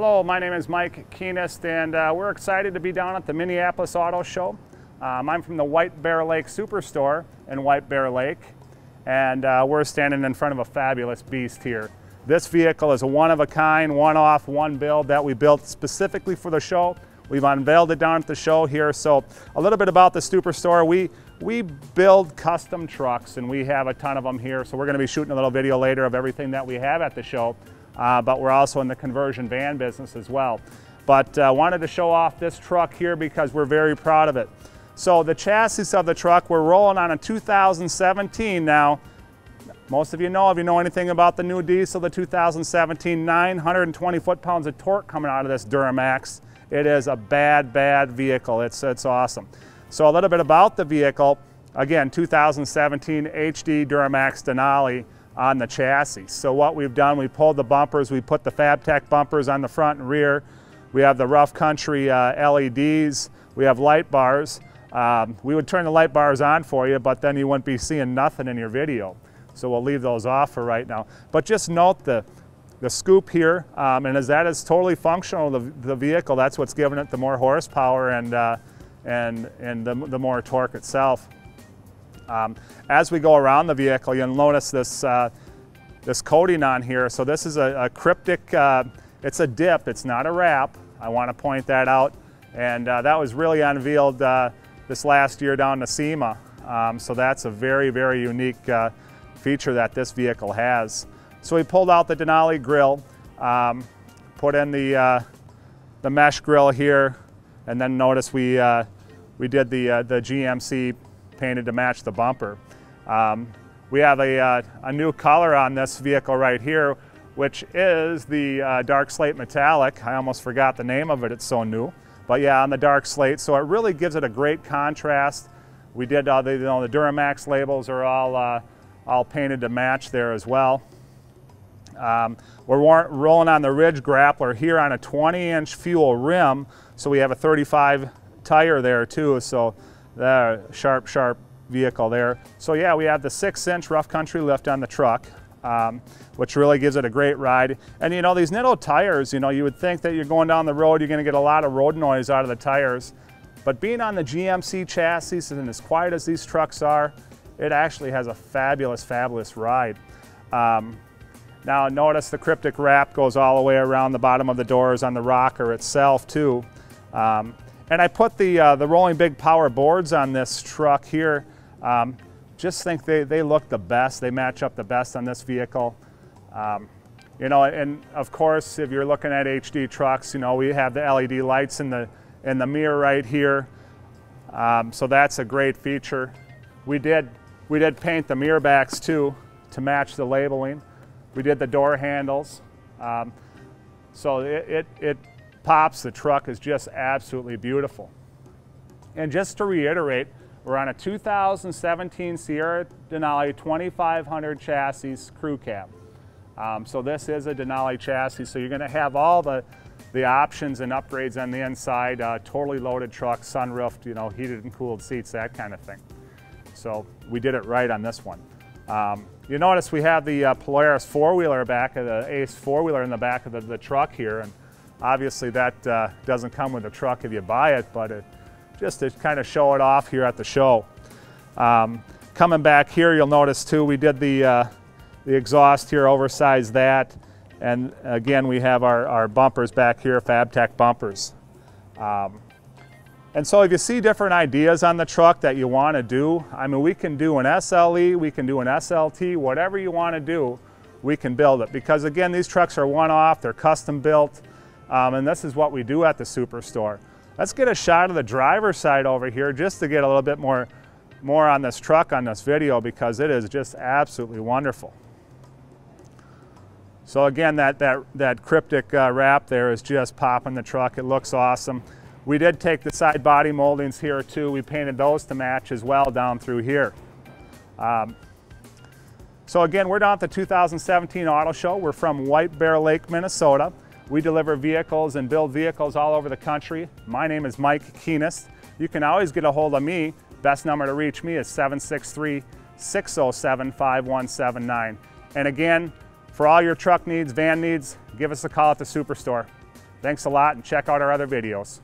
Hello, my name is Mike Keenest, and we're excited to be down at the Minneapolis Auto Show. I'm from the White Bear Lake Superstore in White Bear Lake, and we're standing in front of a fabulous beast here. This vehicle is a one-of-a-kind, one-off, one-build that we built specifically for the show. We've unveiled it down at the show here. So a little bit about the Superstore. We build custom trucks, and we have a ton of them here. So we're going to be shooting a little video later of everything that we have at the show. But we're also in the conversion van business as well. But I wanted to show off this truck here because we're very proud of it. So the chassis of the truck, we're rolling on a 2017 now. Most of you know, if you know anything about the new diesel, the 2017, 920 foot-pounds of torque coming out of this Duramax. It is a bad, bad vehicle. It's awesome. So a little bit about the vehicle. Again, 2017 HD Duramax Denali on the chassis. So what we've done, we pulled the bumpers, we put the Fabtech bumpers on the front and rear. We have the Rough Country LEDs, we have light bars. We would turn the light bars on for you, but then you wouldn't be seeing nothing in your video. So we'll leave those off for right now. But just note the scoop here, and as that is totally functional, the vehicle, that's what's giving it the more horsepower and the more torque itself. As we go around the vehicle, you'll notice this, this coating on here. So this is a cryptic, it's a dip, it's not a wrap. I want to point that out. And that was really unveiled this last year down to SEMA. So that's a very, very unique feature that this vehicle has. So we pulled out the Denali grill, put in the mesh grill here, and then notice we did the GMC painted to match the bumper. We have a new color on this vehicle right here, which is the Dark Slate Metallic. I almost forgot the name of it, it's so new. But yeah, on the Dark Slate, so it really gives it a great contrast. We did, you know, the Duramax labels are all painted to match there as well. We're rolling on the Ridge Grappler here on a 20-inch fuel rim, so we have a 35 tire there too, so the sharp, sharp vehicle there. So yeah, we have the 6-inch Rough Country lift on the truck, which really gives it a great ride. And you know, these Nitto tires, you know, you would think that you're going down the road, you're going to get a lot of road noise out of the tires, but being on the GMC chassis and as quiet as these trucks are, it actually has a fabulous, fabulous ride. Now notice the cryptic wrap goes all the way around the bottom of the doors on the rocker itself too. And I put the Rolling Big Power boards on this truck here. Just think they look the best. They match up the best on this vehicle. You know, and of course, if you're looking at HD trucks, you know, we have the LED lights in the mirror right here. So that's a great feature. We did paint the mirror backs too to match the labeling. We did the door handles. So it pops. The truck is just absolutely beautiful. And just to reiterate, we're on a 2017 Sierra Denali 2500 chassis crew cab. So this is a Denali chassis, so you're going to have all the options and upgrades on the inside, totally loaded truck, sunroofed, you know, heated and cooled seats, that kind of thing. So we did it right on this one. You notice we have the Polaris four-wheeler back, the Ace four-wheeler in the back of the truck here, and obviously that doesn't come with the truck if you buy it, but it, just to kind of show it off here at the show. Coming back here, you'll notice too, we did the exhaust here, oversized that, and again, we have our bumpers back here, Fabtech bumpers. And so if you see different ideas on the truck that you want to do, I mean, we can do an SLE, we can do an SLT, whatever you want to do, we can build it. Because again, these trucks are one-off, they're custom built, and this is what we do at the Superstore. Let's get a shot of the driver's side over here just to get a little bit more on this truck on this video, because it is just absolutely wonderful. So again, that cryptic wrap there is just popping the truck. It looks awesome. We did take the side body moldings here too. We painted those to match as well down through here. So again, we're down at the 2017 Auto Show. We're from White Bear Lake, Minnesota. We deliver vehicles and build vehicles all over the country. My name is Mike Keenest. You can always get a hold of me. Best number to reach me is 763-607-5179. And again, for all your truck needs, van needs, give us a call at the Superstore. Thanks a lot, and check out our other videos.